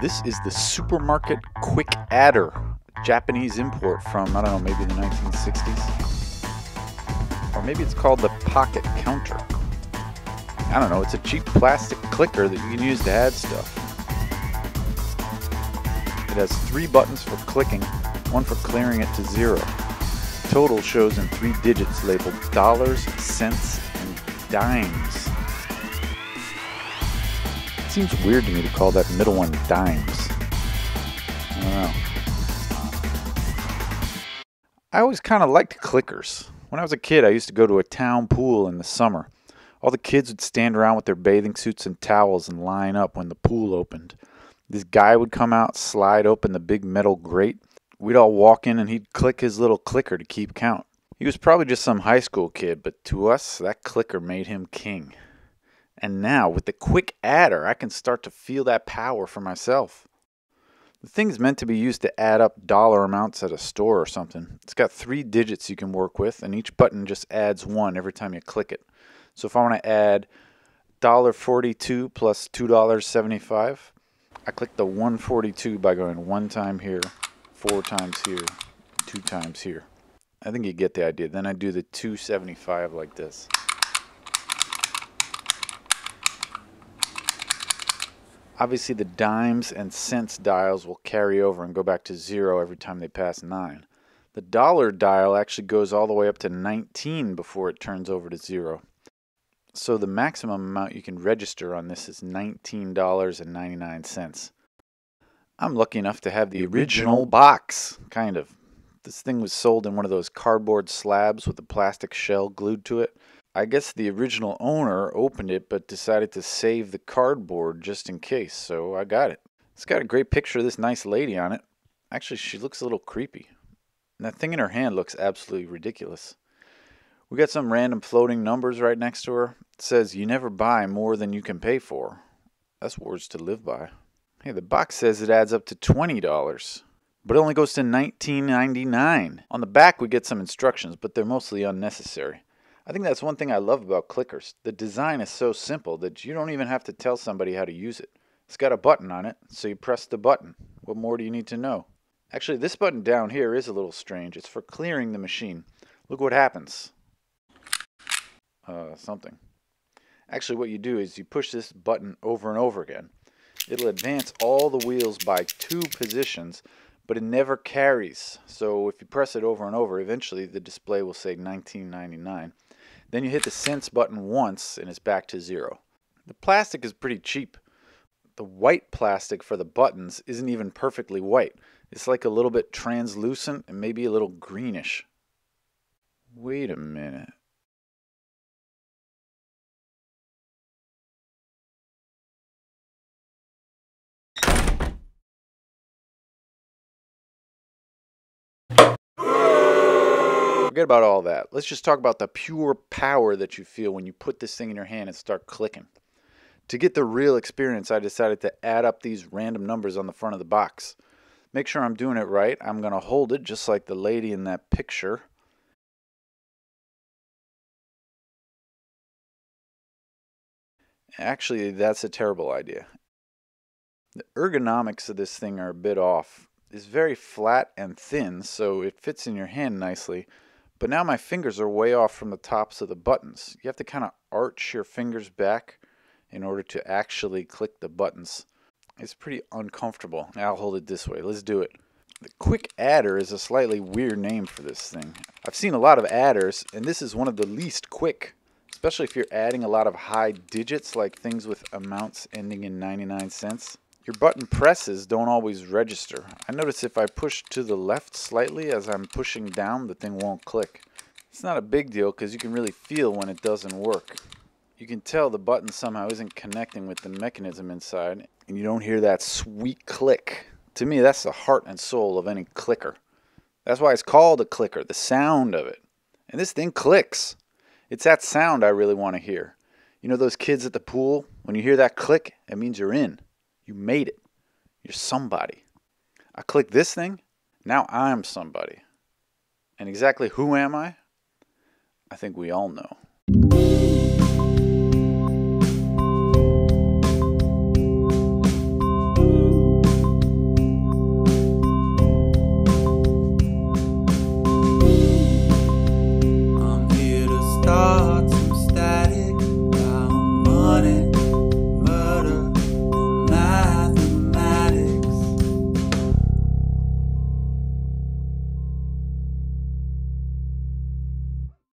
This is the Supermarket Quick Adder, a Japanese import from, I don't know, maybe the 1960s. Or maybe it's called the Pocket Counter. I don't know, it's a cheap plastic clicker that you can use to add stuff. It has 3 buttons for clicking, 1 for clearing it to 0. Total shows in 3 digits labeled dollars, cents, and dimes. It seems weird to me to call that middle one dimes. I don't know. I always kind of liked clickers. When I was a kid, I used to go to a town pool in the summer. All the kids would stand around with their bathing suits and towels and line up when the pool opened. This guy would come out, slide open the big metal grate. We'd all walk in and he'd click his little clicker to keep count. He was probably just some high school kid, but to us, that clicker made him king. And now, with the Quick Adder, I can start to feel that power for myself. The thing's meant to be used to add up dollar amounts at a store or something. It's got 3 digits you can work with, and each button just adds 1 every time you click it. So if I want to add $1.42 plus $2.75, I click the 142 by going 1 time here, 4 times here, 2 times here. I think you get the idea. Then I do the 275 like this. Obviously the dimes and cents dials will carry over and go back to 0 every time they pass 9. The dollar dial actually goes all the way up to 19 before it turns over to 0. So the maximum amount you can register on this is $19.99. I'm lucky enough to have the original box, kind of. This thing was sold in one of those cardboard slabs with a plastic shell glued to it. I guess the original owner opened it but decided to save the cardboard just in case, so I got it. It's got a great picture of this nice lady on it. Actually, she looks a little creepy. And that thing in her hand looks absolutely ridiculous. We got some random floating numbers right next to her. It says, you never buy more than you can pay for. That's words to live by. Hey, the box says it adds up to $20, but it only goes to $19.99. On the back, we get some instructions, but they're mostly unnecessary. I think that's one thing I love about clickers. The design is so simple that you don't even have to tell somebody how to use it. It's got a button on it, so you press the button. What more do you need to know? Actually, this button down here is a little strange. It's for clearing the machine. Look what happens. Something. Actually, what you do is you push this button over and over again. It'll advance all the wheels by 2 positions, but it never carries. So if you press it over and over, eventually the display will say $19.99. Then you hit the cents button once and it's back to 0. The plastic is pretty cheap. The white plastic for the buttons isn't even perfectly white. It's like a little bit translucent and maybe a little greenish. Wait a minute. Forget about all that. Let's just talk about the pure power that you feel when you put this thing in your hand and start clicking. To get the real experience, I decided to add up these random numbers on the front of the box. Make sure I'm doing it right. I'm going to hold it just like the lady in that picture. Actually, that's a terrible idea. The ergonomics of this thing are a bit off. It's very flat and thin, so it fits in your hand nicely. But now my fingers are way off from the tops of the buttons. You have to kind of arch your fingers back in order to actually click the buttons. It's pretty uncomfortable. I'll hold it this way. Let's do it. The Quick Adder is a slightly weird name for this thing. I've seen a lot of adders, and this is one of the least quick, especially if you're adding a lot of high digits, like things with amounts ending in 99 cents. Your button presses don't always register. I notice if I push to the left slightly as I'm pushing down, the thing won't click. It's not a big deal because you can really feel when it doesn't work. You can tell the button somehow isn't connecting with the mechanism inside, and you don't hear that sweet click. To me, that's the heart and soul of any clicker. That's why it's called a clicker, the sound of it. And this thing clicks. It's that sound I really want to hear. You know those kids at the pool? When you hear that click, it means you're in. You made it. You're somebody. I click this thing, now I'm somebody. And exactly who am I? I think we all know. wanted.